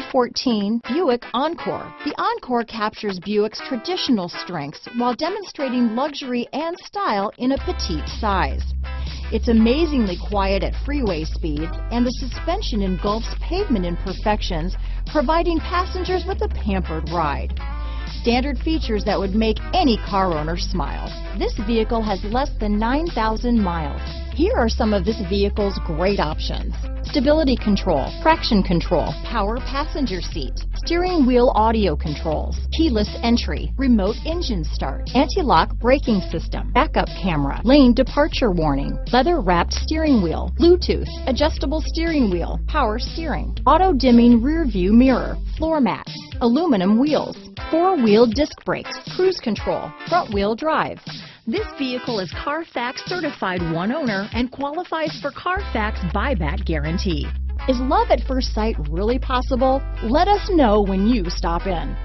2014 Buick Encore. The Encore captures Buick's traditional strengths while demonstrating luxury and style in a petite size. It's amazingly quiet at freeway speeds, and the suspension engulfs pavement imperfections, providing passengers with a pampered ride. Standard features that would make any car owner smile. This vehicle has less than 9,000 miles. Here are some of this vehicle's great options: stability control, traction control, power passenger seat, steering wheel audio controls, keyless entry, remote engine start, anti-lock braking system, backup camera, lane departure warning, leather-wrapped steering wheel, Bluetooth, adjustable steering wheel, power steering, auto-dimming rear-view mirror, floor mats, aluminum wheels, four-wheel disc brakes, cruise control, front-wheel drive. This vehicle is Carfax certified one owner and qualifies for Carfax buyback guarantee. Is love at first sight really possible? Let us know when you stop in.